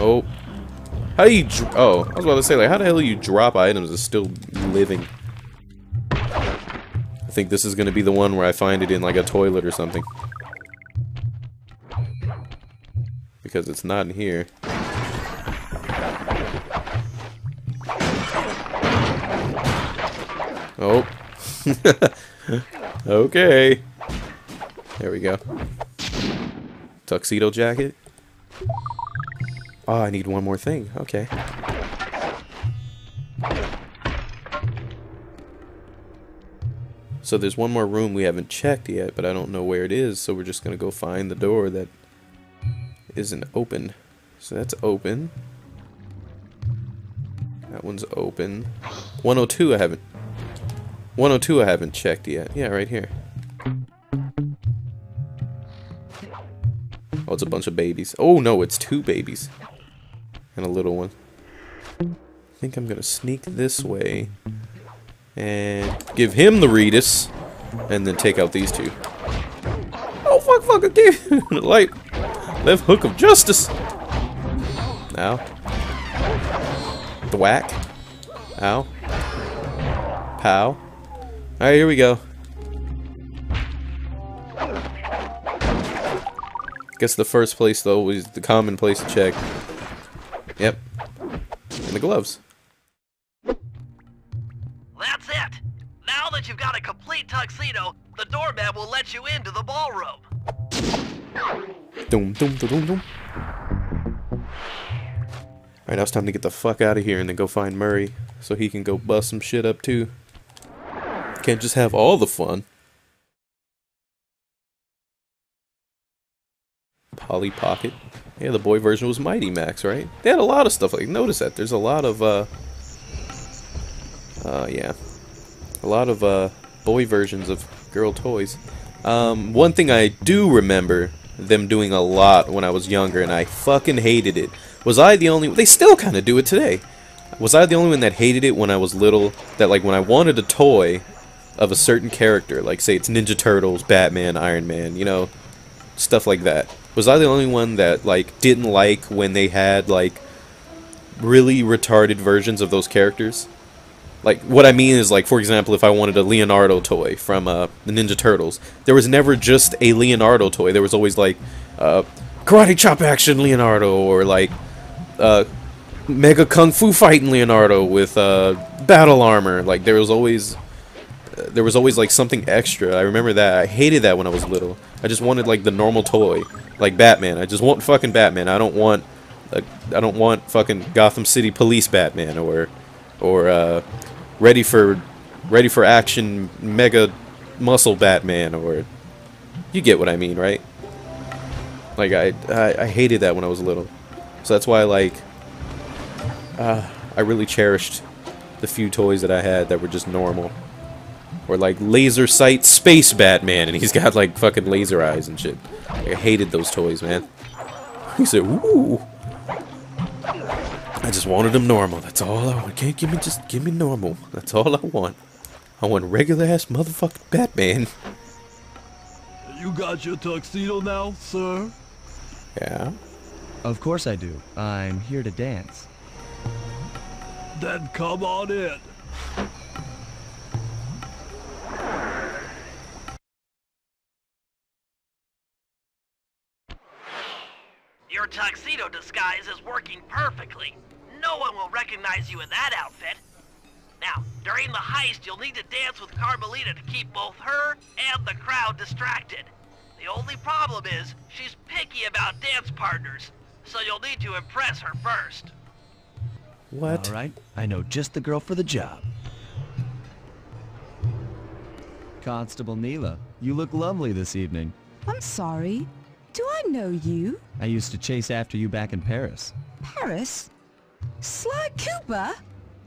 Nope. How do you... Oh, I was about to say, like, how the hell do you drop items that's still living? I think this is going to be the one where I find it in, like, a toilet or something. Because it's not in here. Oh. Okay. There we go. Tuxedo jacket. Oh, I need one more thing. Okay. So there's one more room we haven't checked yet, but I don't know where it is, so we're just going to go find the door that isn't open. So that's open. That one's open. 102 I haven't. 102 I haven't checked yet. Yeah, right here. Oh, it's a bunch of babies. Oh, no, it's two babies. And a little one. I think I'm going to sneak this way. And give him the Redis. And then take out these two. Oh, fuck, fuck, again. Like, left hook of justice. Ow. Thwack. Ow. Pow. Alright, here we go. Guess the first place, though, is the common place to check. Yep. And the gloves. That's it. Now that you've got a complete tuxedo, the doorman will let you into the ballroom. Doom, doom, doom, doom, doom. Alright, now it's time to get the fuck out of here and then go find Murray so he can go bust some shit up, too. Can't just have all the fun. Polly Pocket. Yeah, the boy version was Mighty Max, right? They had a lot of stuff. Like, notice that there's a lot of boy versions of girl toys. One thing I do remember them doing a lot when I was younger, and I fucking hated it. Was I the only? They still kind of do it today. Was I the only one that hated it when I was little? That, like, when I wanted a toy of a certain character, like, say it's Ninja Turtles, Batman, Iron Man, you know, stuff like that. Was I the only one that, like, didn't like when they had, like, really retarded versions of those characters? Like, what I mean is, like, for example, if I wanted a Leonardo toy from the Ninja Turtles, there was never just a Leonardo toy. There was always, like, Karate Chop Action Leonardo, or, like, Mega Kung Fu Fighting Leonardo with battle armor. Like, there was always, like, something extra. I remember that. I hated that when I was little. I just wanted, like, the normal toy. Like Batman. I just want fucking Batman. I don't want fucking Gotham City Police Batman, or ready for action mega muscle Batman, or you get what I mean, right? Like, I hated that when I was little. So that's why, like, I really cherished the few toys that I had that were just normal. Or, like, laser sight space Batman, and he's got, like, fucking laser eyes and shit. Like, I hated those toys, man. He said, "Ooh, I just wanted them normal. That's all I want. Can't give me just give me normal. That's all I want. I want regular ass motherfucking Batman." You got your tuxedo now, sir? Yeah. Of course I do. I'm here to dance. Then come on in. Your tuxedo disguise is working perfectly. No one will recognize you in that outfit. Now, during the heist, you'll need to dance with Carmelita to keep both her and the crowd distracted. The only problem is, she's picky about dance partners, so you'll need to impress her first. What? All right, I know just the girl for the job. Constable Neela, you look lovely this evening. I'm sorry. Do I know you? I used to chase after you back in Paris. Paris? Sly Cooper?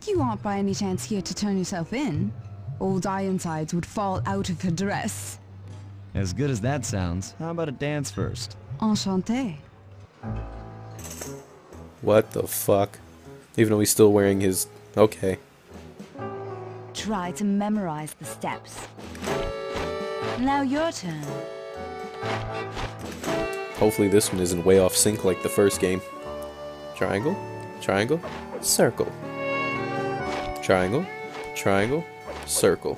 You aren't by any chance here to turn yourself in. Old Ironsides would fall out of her dress. As good as that sounds, how about a dance first? Enchanté. What the fuck? Even though he's still wearing his... Okay. Try to memorize the steps. Now your turn. Hopefully this one isn't way off sync like the first game. triangle, triangle, circle. Triangle, triangle, circle.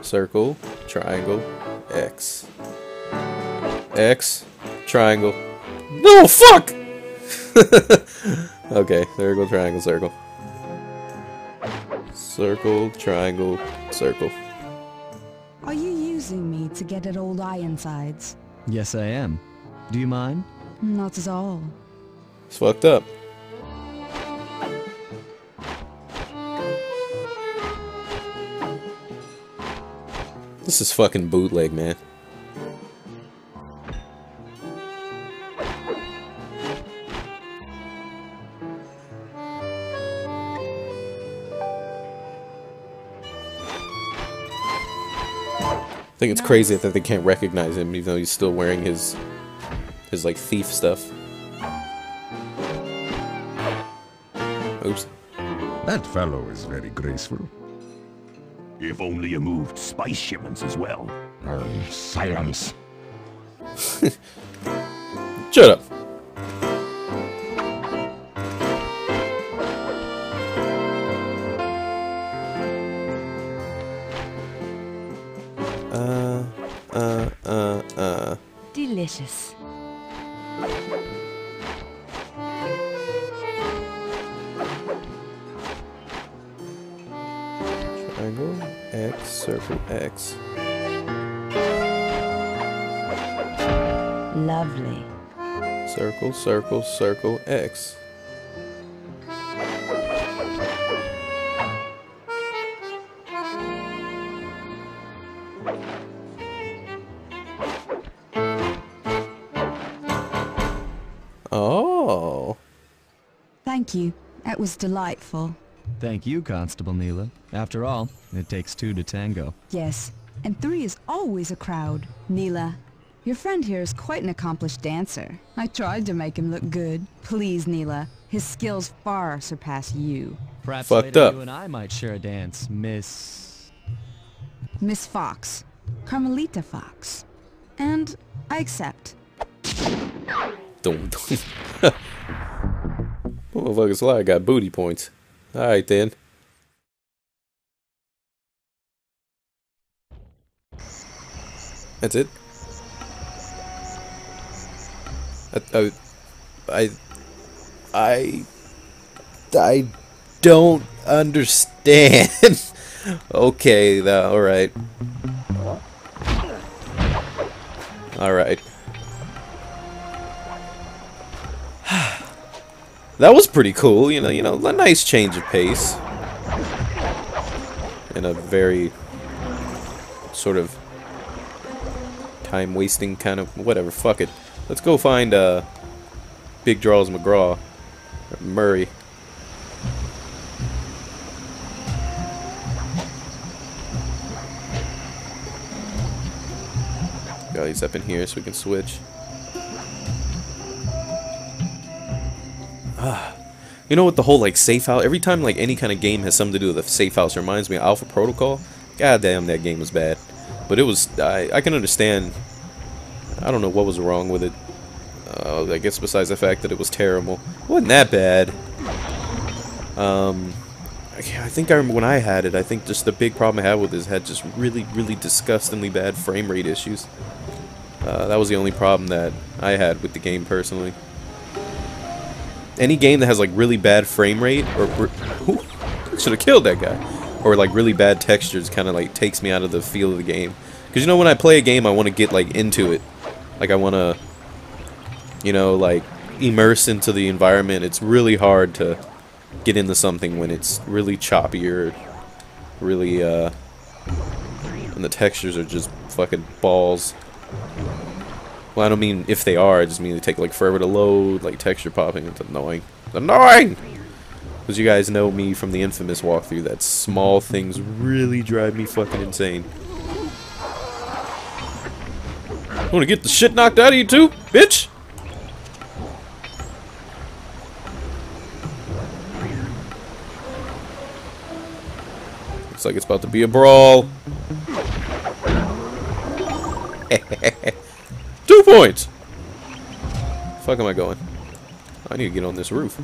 Circle, triangle, X. X, triangle. No, fuck! Okay, circle, triangle, circle. Circle, triangle, circle. Are you using me to get at old Ironsides? Yes, I am. Do you mind? Not at all. It's fucked up. This is fucking bootleg, man. I think it's crazy that they can't recognize him, even though he's still wearing his like thief stuff. Oops. That fellow is very graceful. If only you moved spice shipments as well. Silence. Shut up. Delicious. Triangle, X, circle, X. Lovely. Circle, circle, circle, X. Oh. Thank you. That was delightful. Thank you, Constable Neela. After all, it takes two to tango. Yes, and three is always a crowd. Neela, your friend here is quite an accomplished dancer. I tried to make him look good. Please, Neela, his skills far surpass you. Perhaps later you and I might share a dance, Miss Fox. Carmelita Fox. And I accept. Don't. Motherfucking Sly got booty points. Alright then. That's it. I don't understand. Okay, alright. Alright. That was pretty cool, you know, a nice change of pace. In a very sort of time-wasting kind of whatever, fuck it. Let's go find Big Draws McGraw. Murray. Oh, he's up in here so we can switch. You know what, the whole like safe house, every time like any kind of game has something to do with a safe house, reminds me of Alpha Protocol. God damn, that game was bad. But it was, I can understand, I don't know what was wrong with it. I guess besides the fact that it was terrible. It wasn't that bad. I think I remember when I had it, I think just the big problem I had with it is it had just really, really disgustingly bad frame rate issues. That was the only problem that I had with the game personally. Any game that has like really bad frame rate, or should have killed that guy, or like really bad textures, kind of like takes me out of the feel of the game. Because you know, when I play a game, I want to get like into it, like I want to, you know, like immerse into the environment. It's really hard to get into something when it's really choppy or really, and the textures are just fucking balls. Well, I don't mean if they are, I just mean they take like forever to load, like texture popping, it's annoying. It's annoying! Because you guys know me from the infamous walkthrough, that small things really drive me fucking insane. I wanna get the shit knocked out of you too, bitch! Looks like it's about to be a brawl. 2 points! The fuck am I going? I need to get on this roof.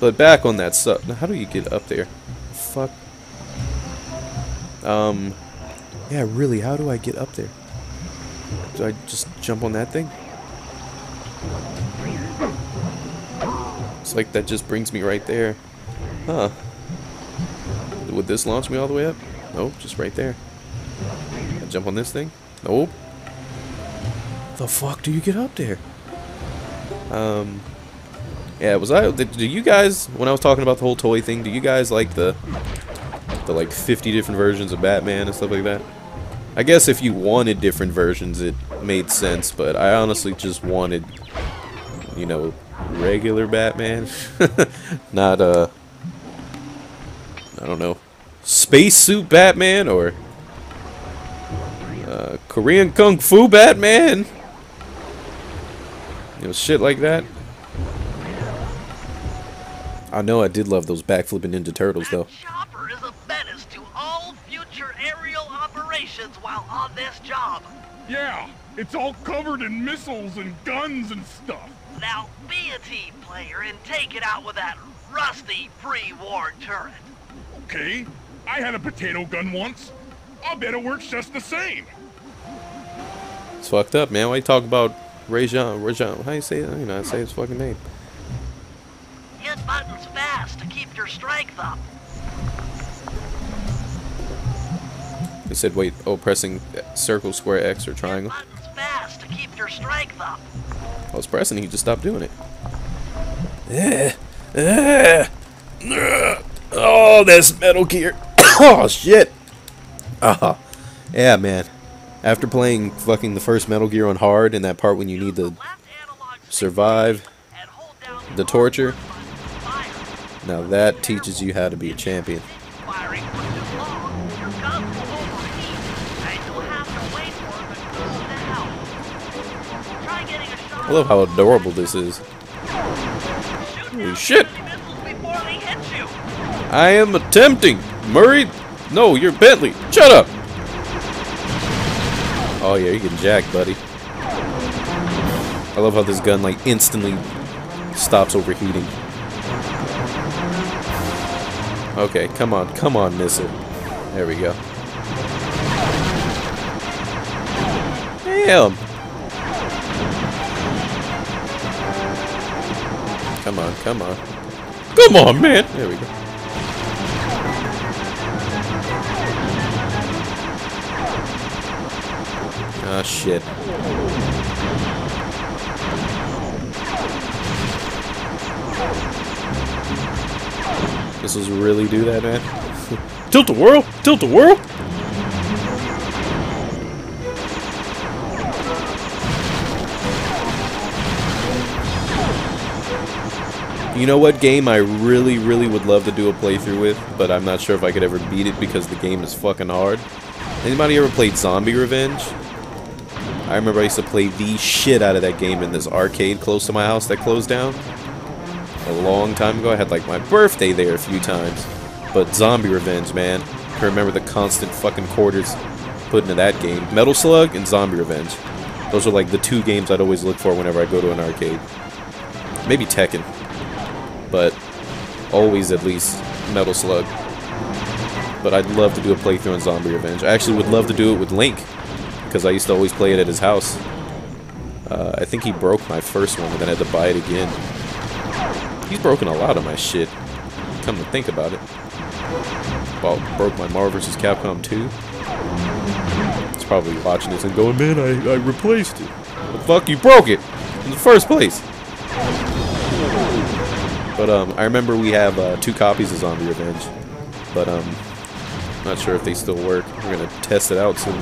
But back on that sub. How do you get up there? Fuck. Yeah, really, how do I get up there? Do I just jump on that thing? It's like that just brings me right there. Huh. Would this launch me all the way up? Nope, just right there. I jump on this thing? Nope. The fuck do you get up there? Yeah, was I... Do you guys... When I was talking about the whole toy thing, do you guys like the like 50 different versions of Batman and stuff like that? I guess if you wanted different versions, it made sense, but I honestly just wanted, you know, regular Batman. Not, I don't know, spacesuit Batman or Korean Kung Fu Batman. You know, shit like that. I know I did love those backflipping Ninja Turtles, though. Chopper is a menace to all future aerial operations while on this job. Yeah, it's all covered in missiles and guns and stuff. Now be a team player and take it out with that rusty pre-war turret. Okay, I had a potato gun once. I'll bet it works just the same. It's fucked up, man. Why you talk about Rajon? How you say it? I don't know how to say his fucking name. Hit buttons fast to keep your strength up. They said, wait, oh, pressing circle, square, X, or triangle. Hit buttons fast to keep your strength up. I was pressing, he just stopped doing it. Oh, that's Metal Gear. Oh, shit. Yeah, man. After playing fucking the first Metal Gear on hard, and that part when you need to survive the torture, now that teaches you how to be a champion. I love how adorable this is. Holy shit! I am attempting! Murray! No, you're Bentley! Shut up! Oh yeah, you can jack, buddy. I love how this gun, like, instantly stops overheating. Okay, come on, come on, missile. There we go. Damn! Come on, come on. Come on, man! There we go. Ah, shit. Missiles really do that, man? Tilt the world! Tilt the world! You know what game I really, really would love to do a playthrough with, but I'm not sure if I could ever beat it because the game is fucking hard? Anybody ever played Zombie Revenge? I remember I used to play the shit out of that game in this arcade close to my house that closed down a long time ago. I had like my birthday there a few times. But Zombie Revenge, man. I remember the constant fucking quarters put into that game. Metal Slug and Zombie Revenge. Those are like the two games I'd always look for whenever I go to an arcade. Maybe Tekken. But always at least Metal Slug. But I'd love to do a playthrough on Zombie Revenge. I actually would love to do it with Link, because I used to always play it at his house. I think he broke my first one and then I had to buy it again. He's broken a lot of my shit, come to think about it. Broke my Marvel vs. Capcom 2. He's probably watching this and going, man, I replaced it. The fuck, you broke it in the first place. But I remember we have 2 copies of Zombie Revenge, but not sure if they still work. We're gonna test it out soon.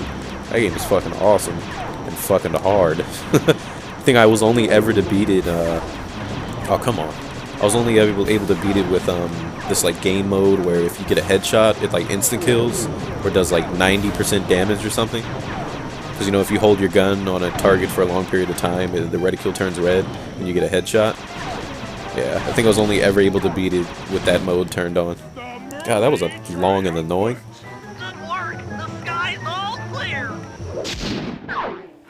That game is fucking awesome and fucking hard. I think I was only ever to beat it. Oh come on! I was only able to beat it with this like game mode where if you get a headshot, it like instant kills or does like 90% damage or something. Because you know if you hold your gun on a target for a long period of time, the reticule turns red and you get a headshot. Yeah, I think I was only ever able to beat it with that mode turned on. God, that was a long and annoying. Good work. The sky's all clear.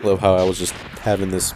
Love how I was just having this